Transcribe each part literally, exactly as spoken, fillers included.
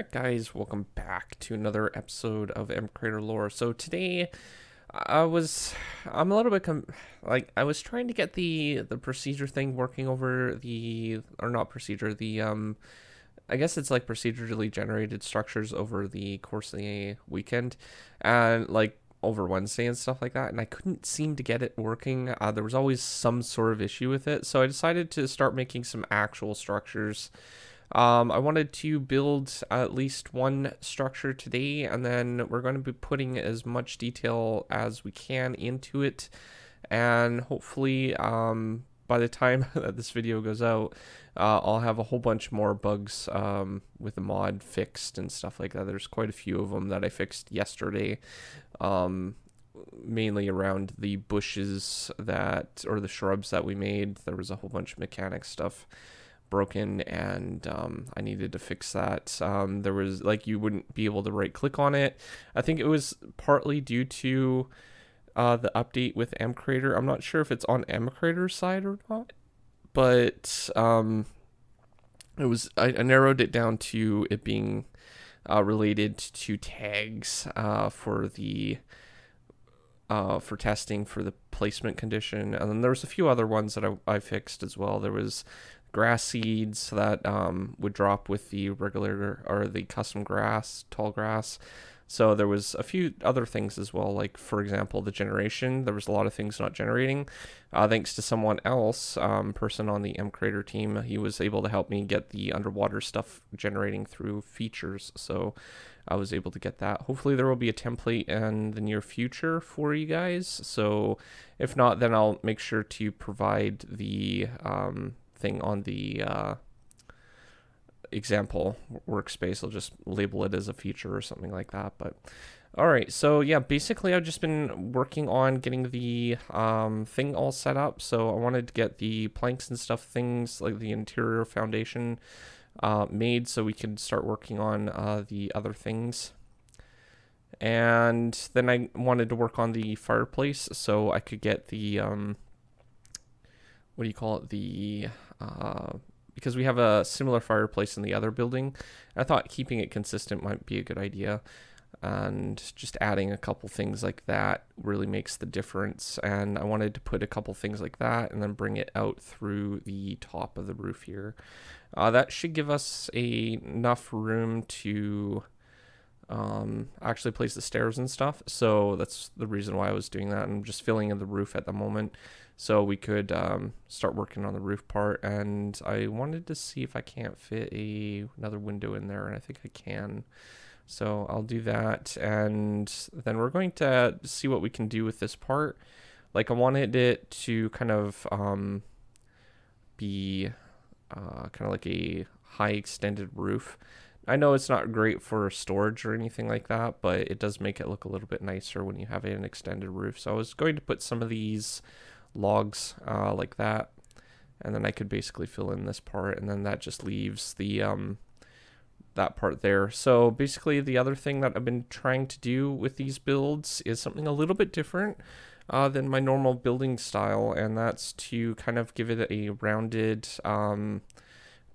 Alright guys, welcome back to another episode of MCreator Lore. So today I was, I'm a little bit, com like I was trying to get the, the procedure thing working over the, or not procedure, the, um, I guess it's like procedurally generated structures over the course of the weekend, and like over Wednesday and stuff like that, and I couldn't seem to get it working. Uh, there was always some sort of issue with it, so I decided to start making some actual structures. Um, I wanted to build at least one structure today, and then we're going to be putting as much detail as we can into it, and hopefully um, by the time that this video goes out, uh, I'll have a whole bunch more bugs um, with the mod fixed and stuff like that. There's quite a few of them that I fixed yesterday, um, mainly around the bushes that, or the shrubs that we made. There was a whole bunch of mechanic stuff broken, and um, I needed to fix that. Um, there was, like, you wouldn't be able to right click on it. I think it was partly due to uh, the update with MCreator. I'm not sure if it's on MCreator's side or not, but um, it was, I, I narrowed it down to it being uh, related to tags uh, for the Uh, for testing for the placement condition. And then there was a few other ones that I, I fixed as well. There was grass seeds that um, would drop with the regular or the custom grass, tall grass. So there was a few other things as well, like for example, the generation. There was a lot of things not generating. Uh, thanks to someone else, um, person on the MCreator team, he was able to help me get the underwater stuff generating through features. So I was able to get that. Hopefully there will be a template in the near future for you guys. So if not, then I'll make sure to provide the um, thing on the uh, example workspace. I'll just label it as a feature or something like that. But all right, so yeah, basically I've just been working on getting the um, thing all set up. So I wanted to get the planks and stuff, things like the interior foundation uh, made, so we could start working on uh, the other things. And then I wanted to work on the fireplace, so I could get the um, what do you call it, the uh, because we have a similar fireplace in the other building. I thought keeping it consistent might be a good idea, and just adding a couple things like that really makes the difference. And I wanted to put a couple things like that and then bring it out through the top of the roof here. Uh, that should give us a, enough room to um, actually place the stairs and stuff. So that's the reason why I was doing that. I'm just filling in the roof at the moment, so we could um, start working on the roof part. And I wanted to see if I can't fit a, another window in there, and I think I can. So I'll do that, and then we're going to see what we can do with this part. Like, I wanted it to kind of um, be uh, kind of like a high extended roof. I know it's not great for storage or anything like that, but it does make it look a little bit nicer when you have an extended roof. So I was going to put some of these logs uh, like that, and then I could basically fill in this part, and then that just leaves the um, that part there. So basically the other thing that I've been trying to do with these builds is something a little bit different uh, than my normal building style, and that's to kind of give it a rounded um,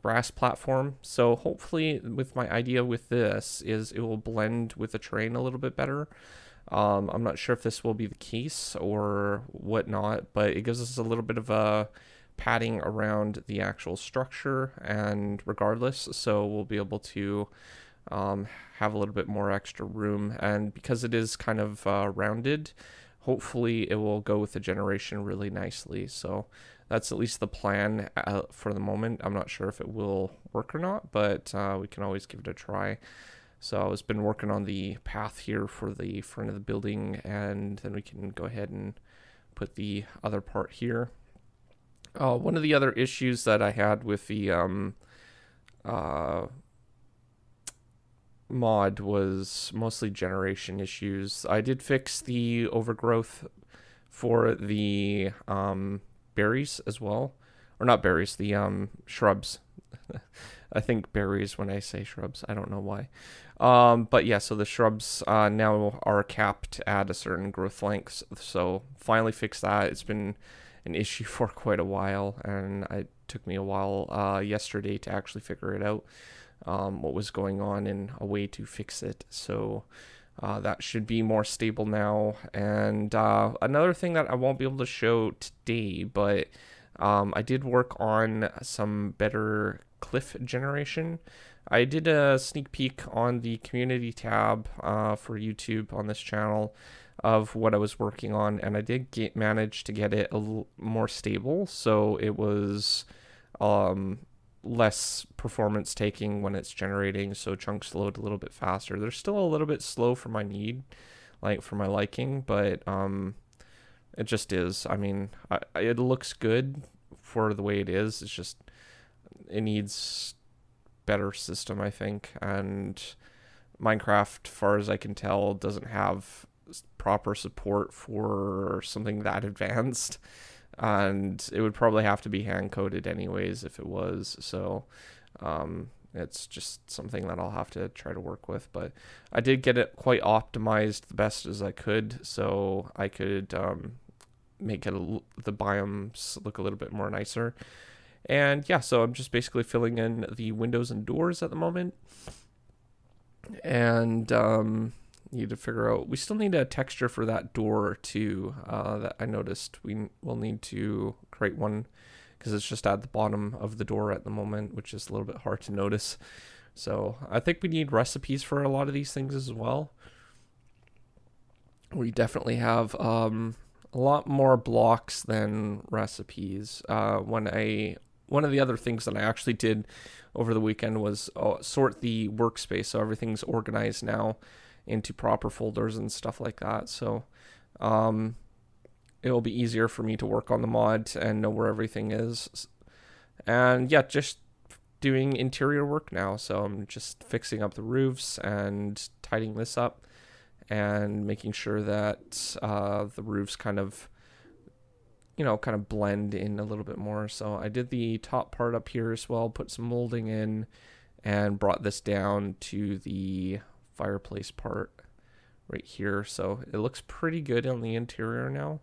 grass platform. So hopefully with my idea with this is it will blend with the terrain a little bit better. Um, I'm not sure if this will be the case or whatnot, but it gives us a little bit of a padding around the actual structure, and regardless, so we'll be able to um, have a little bit more extra room. And because it is kind of uh, rounded, hopefully it will go with the generation really nicely. So that's at least the plan uh, for the moment. I'm not sure if it will work or not, but uh, we can always give it a try. So I've been working on the path here for the front of the building, and then we can go ahead and put the other part here. Uh, one of the other issues that I had with the um, uh, mod was mostly generation issues. I did fix the overgrowth for the um, berries as well. Or not berries, the um, shrubs. I think berries when I say shrubs, I don't know why. Um, but yeah, so the shrubs uh, now are capped at a certain growth length. So finally fixed that. It's been an issue for quite a while, and it took me a while uh, yesterday to actually figure it out. um, what was going on and a way to fix it. So uh, that should be more stable now. And uh, another thing that I won't be able to show today, but um, I did work on some better cliff generation. I did a sneak peek on the community tab uh, for YouTube on this channel of what I was working on, and I did get, manage to get it a little more stable, so it was um, less performance taking when it's generating, so chunks load a little bit faster. They're still a little bit slow for my need, like for my liking, but um, it just is. I mean, I, it looks good for the way it is. It's just, it needs better system, I think, and Minecraft, far as I can tell, doesn't have proper support for something that advanced, and it would probably have to be hand coded anyways if it was. So um, it's just something that I'll have to try to work with, but I did get it quite optimized the best as I could, so I could um, make it a, the biomes look a little bit more nicer. And yeah, so I'm just basically filling in the windows and doors at the moment, and um, need to figure out, we still need a texture for that door too, uh, that I noticed we will need to create one, because it's just at the bottom of the door at the moment, which is a little bit hard to notice. So I think we need recipes for a lot of these things as well. We definitely have um, a lot more blocks than recipes. Uh, when I One of the other things that I actually did over the weekend was uh, sort the workspace, so everything's organized now into proper folders and stuff like that. So um, it'll be easier for me to work on the mod and know where everything is. And yeah, just doing interior work now. So I'm just fixing up the roofs and tidying this up and making sure that uh, the roofs kind of you know, kind of blend in a little bit more. So I did the top part up here as well, put some molding in, and brought this down to the fireplace part right here. So it looks pretty good on the interior now.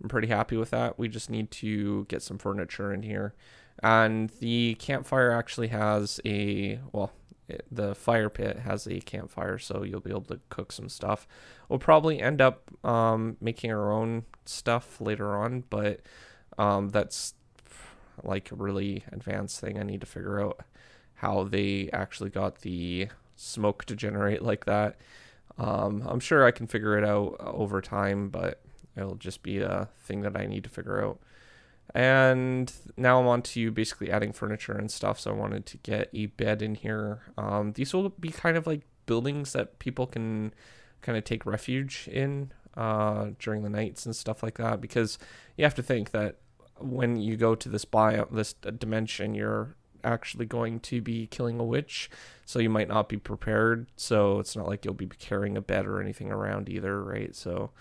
I'm pretty happy with that. We just need to get some furniture in here. And the campfire actually has a, well, it, the fire pit has a campfire, so you'll be able to cook some stuff. We'll probably end up um, making our own stuff later on, but um, that's like a really advanced thing. I need to figure out how they actually got the smoke to generate like that. Um, I'm sure I can figure it out over time, but it'll just be a thing that I need to figure out. And now I'm on to basically adding furniture and stuff, so I wanted to get a bed in here. Um, these will be kind of like buildings that people can kind of take refuge in uh, during the nights and stuff like that, because you have to think that when you go to this biome, this dimension, you're actually going to be killing a witch, so you might not be prepared, so it's not like you'll be carrying a bed or anything around either, right? So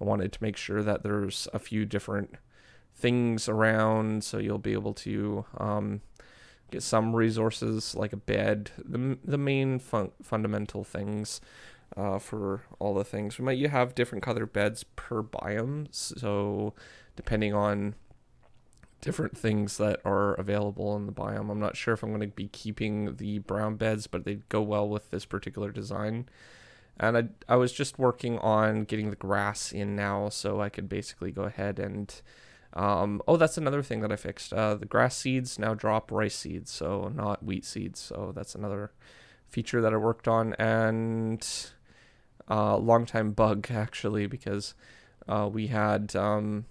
I wanted to make sure that there's a few different things around, so you'll be able to um, get some resources like a bed, the, the main fun fundamental things uh, for all the things. We might you have different colored beds per biome, so depending on different things that are available in the biome. I'm not sure if I'm going to be keeping the brown beds, but they go well with this particular design. And I, I was just working on getting the grass in now, so I could basically go ahead and Um, oh, that's another thing that I fixed. Uh, the grass seeds now drop rice seeds, so not wheat seeds. So that's another feature that I worked on. And a uh, long-time bug, actually, because uh, we had um,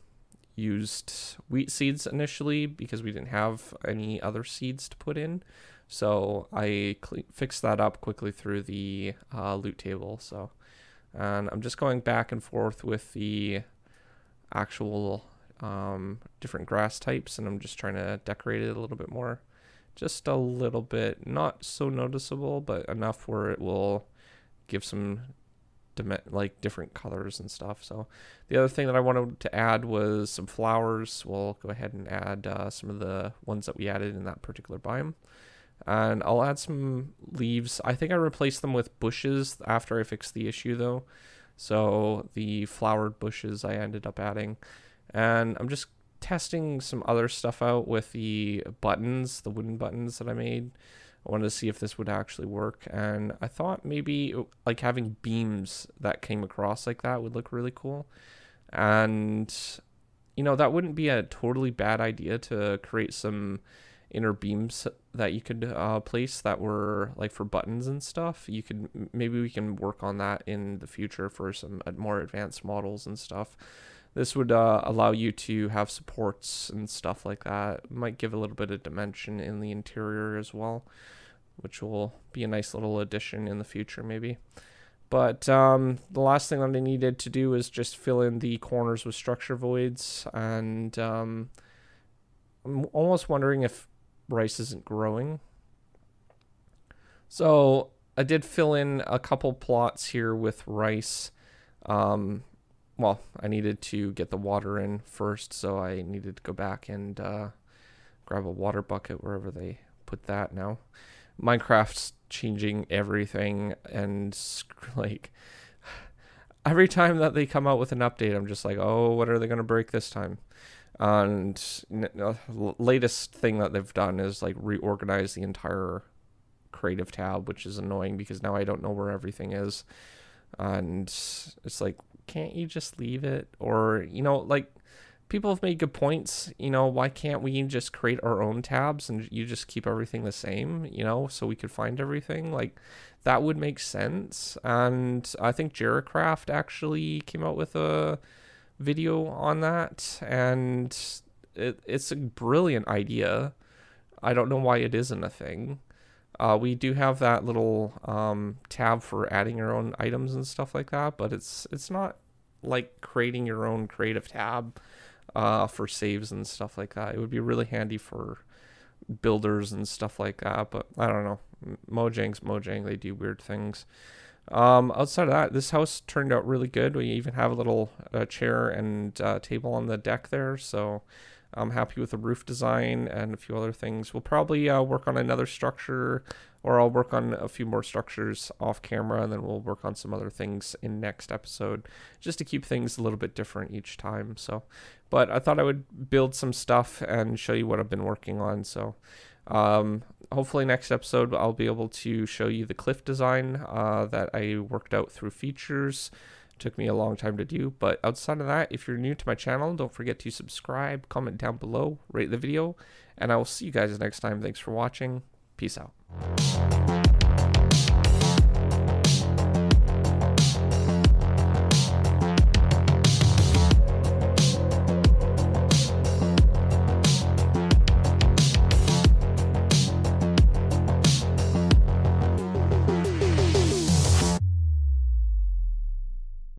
used wheat seeds initially because we didn't have any other seeds to put in. So I fixed that up quickly through the uh, loot table. So, and I'm just going back and forth with the actual um different grass types, and I'm just trying to decorate it a little bit more, just a little bit, not so noticeable, but enough where it will give some like different colors and stuff. So the other thing that I wanted to add was some flowers. We'll go ahead and add uh, some of the ones that we added in that particular biome, and I'll add some leaves. I think I replaced them with bushes after I fixed the issue though, so the flowered bushes I ended up adding. And I'm just testing some other stuff out with the buttons, the wooden buttons that I made. I wanted to see if this would actually work, and I thought maybe like having beams that came across like that would look really cool. And you know, that wouldn't be a totally bad idea to create some inner beams that you could uh, place that were like for buttons and stuff. You could, maybe we can work on that in the future for some more advanced models and stuff. This would uh, allow you to have supports and stuff like that. Might give a little bit of dimension in the interior as well, which will be a nice little addition in the future maybe. But um, the last thing that I needed to do is just fill in the corners with structure voids. And um, I'm almost wondering if rice isn't growing. So I did fill in a couple plots here with rice. Um, well, I needed to get the water in first, so I needed to go back and uh, grab a water bucket wherever they put that now. Minecraft's changing everything, and like every time that they come out with an update, I'm just like, oh, what are they going to break this time? And the latest thing that they've done is like reorganize the entire creative tab, which is annoying because now I don't know where everything is. And it's like, can't you just leave it? Or, you know, like people have made good points. You know, why can't we just create our own tabs and you just keep everything the same, you know, so we could find everything? Like that would make sense. And I think JeroCraft actually came out with a video on that, and it, it's a brilliant idea. I don't know why it isn't a thing. Uh, we do have that little um, tab for adding your own items and stuff like that, but it's it's not like creating your own creative tab uh, for saves and stuff like that. It would be really handy for builders and stuff like that, but I don't know. Mojang's Mojang, they do weird things. Um, outside of that, this house turned out really good. We even have a little uh, chair and uh, table on the deck there, so I'm happy with the roof design and a few other things. We'll probably uh, work on another structure, or I'll work on a few more structures off camera, and then we'll work on some other things in next episode just to keep things a little bit different each time. So, but I thought I would build some stuff and show you what I've been working on. So um, hopefully next episode I'll be able to show you the cliff design uh, that I worked out through features. Took me a long time to do, but outside of that, if you're new to my channel, don't forget to subscribe, comment down below, rate the video, and I will see you guys next time. Thanks for watching. Peace out.